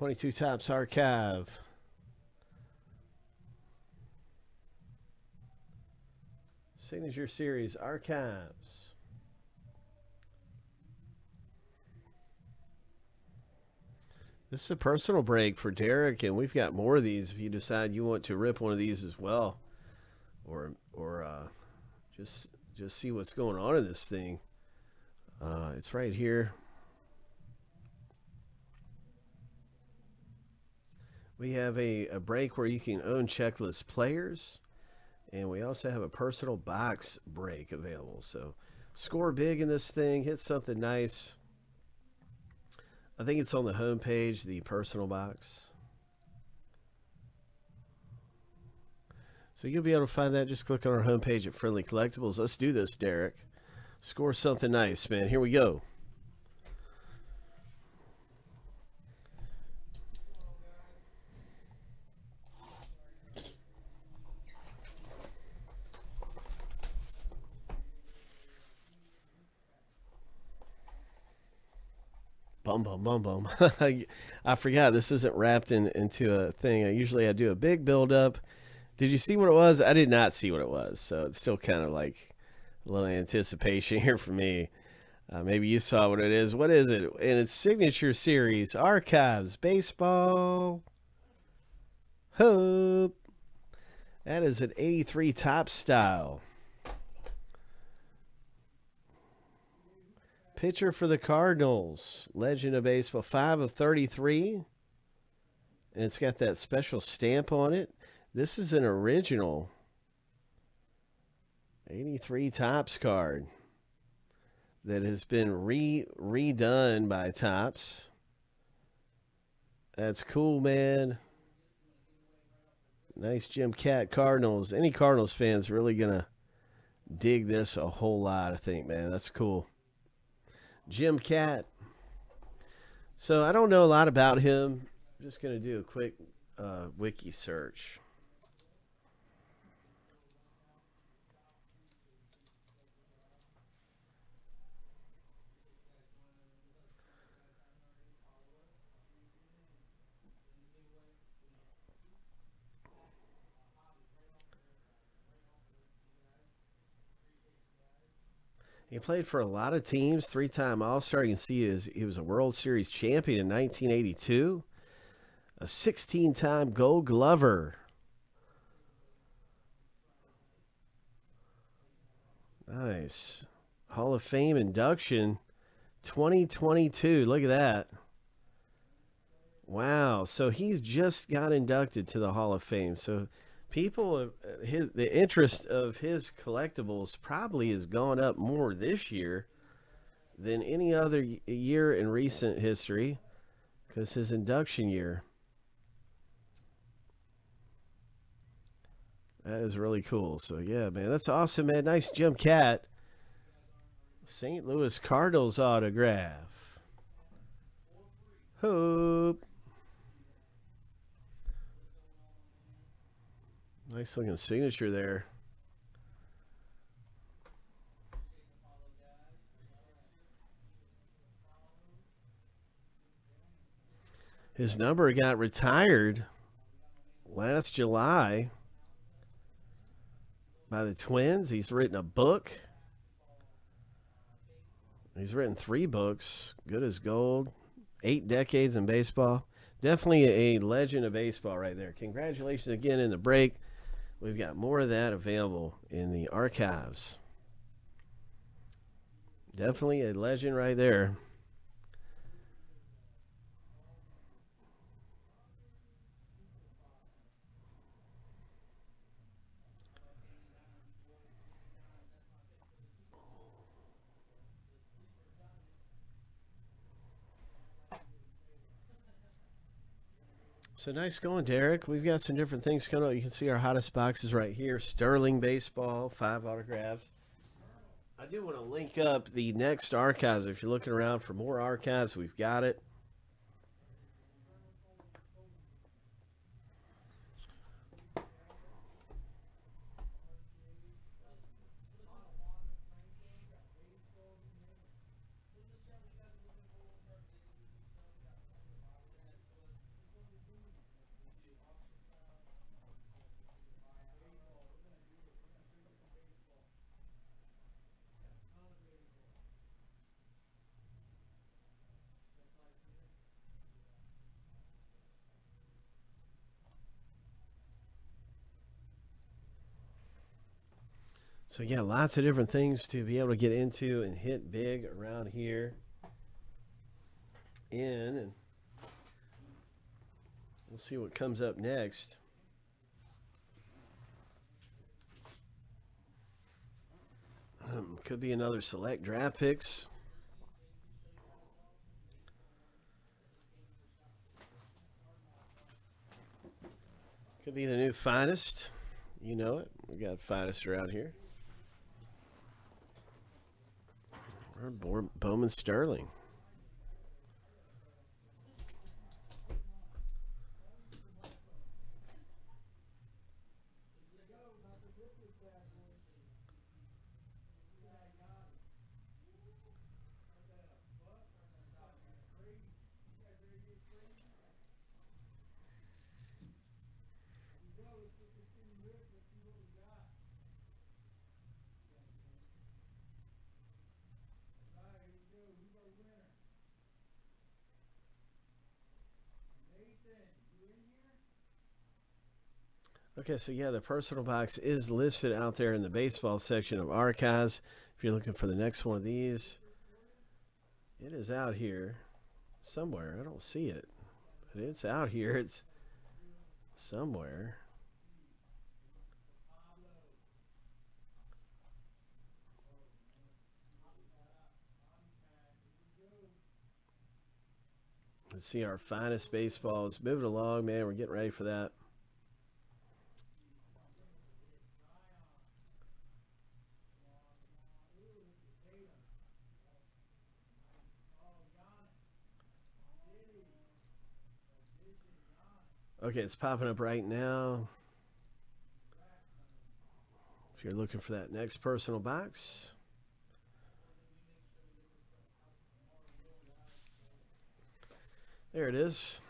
22 Topps Archive. Signature Series Archives. This is a personal break for Derek, and we've got more of these if you decide you want to rip one of these as well. Or just see what's going on in this thing. It's right here. We have a break where you can own checklist players, and we also have a personal box break available. So score big in this thing, hit something nice. I think it's on the home page, the personal box. So you'll be able to find that. Just click on our home page at Friendly Collectibles. Let's do this, Derek. Score something nice, man. Here we go. Bum, bum, bum, bum. I forgot this isn't wrapped into a thing. I usually do a big build up. Did you see what it was? I did not see what it was, so it's still kind of like a little anticipation here for me. Maybe you saw what it is. What is it? And it's Signature Series Archives Baseball Hope. That is an 83 Topps style. Pitcher for the Cardinals, legend of baseball, 5 of 33, and it's got that special stamp on it. This is an original 83 Topps card that has been redone by Topps. That's cool, man. Nice Jim Kaat Cardinals. Any Cardinals fans really gonna dig this a whole lot, I think, man. That's cool. Jim Kaat. So I don't know a lot about him. I'm just going to do a quick wiki search. He played for a lot of teams, three-time All-Star. You can see he was a World Series champion in 1982, a 16-time Gold Glover. Nice. Hall of Fame induction 2022. Look at that. Wow. So he's just got inducted to the Hall of Fame. So people, the interest of his collectibles probably has gone up more this year than any other year in recent history, because his induction year. That is really cool. So yeah, man, that's awesome, man. Nice Jim Kaat. St. Louis Cardinals autograph. Hope. Nice looking signature there. His number got retired last July by the Twins. He's written a book. He's written 3 books, Good as Gold, 8 decades in baseball. Definitely a legend of baseball right there. Congratulations again in the break. We've got more of that available in the archives. Definitely a legend right there. So nice going, Derek. We've got some different things coming up. You can see our hottest boxes right here. Sterling baseball, 5 autographs. I do want to link up the next archives. If you're looking around for more archives, we've got it. So yeah, lots of different things to be able to get into and hit big around here. And we'll see what comes up next. Could be another select draft picks. Could be the new finest. You know it. We got finest around here. Or Bowman Sterling. Okay, so yeah, the personal box is listed out there in the baseball section of archives. If you're looking for the next one of these, it is out here somewhere. I don't see it, but it's out here. It's somewhere. Let's see our finest baseballs. Moving along, man. We're getting ready for that. Okay, it's popping up right now. If you're looking for that next personal box. There it is.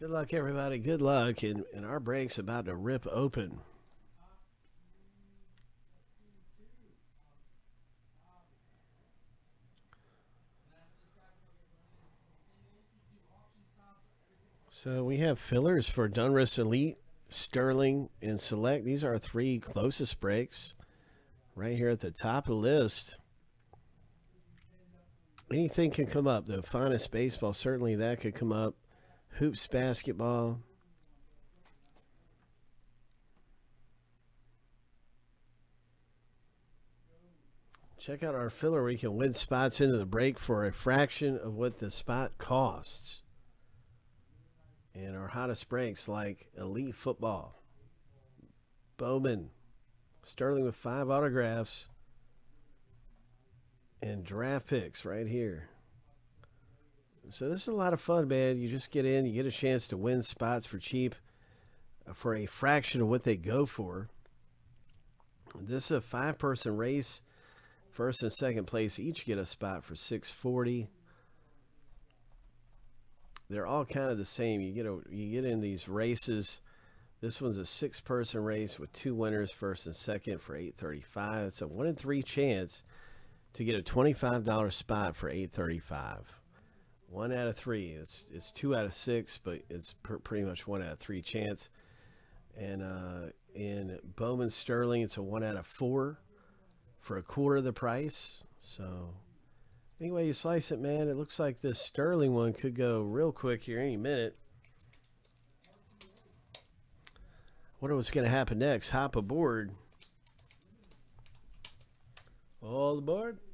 Good luck, everybody. Good luck. And our break's about to rip open. So we have fillers for Donruss Elite, Sterling, and Select. These are our three closest breaks right here at the top of the list. Anything can come up. The finest baseball, certainly that could come up. Hoops basketball. Check out our filler where you can win spots into the break for a fraction of what the spot costs. And our hottest breaks like Elite Football. Bowman. Sterling with 5 autographs. And draft picks right here. So this is a lot of fun, man. You just get in, you get a chance to win spots for cheap for a fraction of what they go for. This is a 5-person race. First and second place each get a spot for $6.40. They're all kind of the same. You get in these races. This one's a 6-person race with 2 winners, first and second, for $8.35. It's a 1 in 3 chance to get a $25 spot for $8.35. 1 out of 3. It's 2 out of 6, but it's pretty much 1 out of 3 chance. And in Bowman Sterling, it's a 1 out of 4 for a quarter of the price. So anyway, you slice it, man. It looks like this Sterling one could go real quick here any minute. Wonder what's going to happen next. Hop aboard. All aboard.